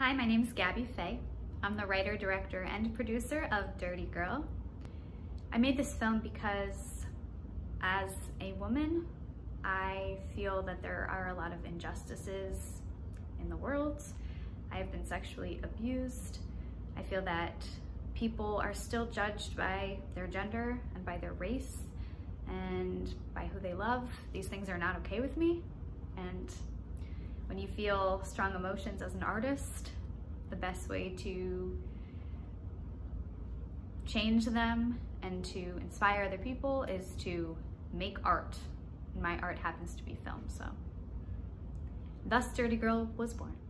Hi, my name is Gabi Faye. I'm the writer, director, and producer of Dirty Girl. I made this film because as a woman, I feel that there are a lot of injustices in the world. I have been sexually abused. I feel that people are still judged by their gender and by their race and by who they love. These things are not okay with me. And when you feel strong emotions as an artist, the best way to change them and to inspire other people is to make art. My art happens to be film, so thus Dirty Girl was born.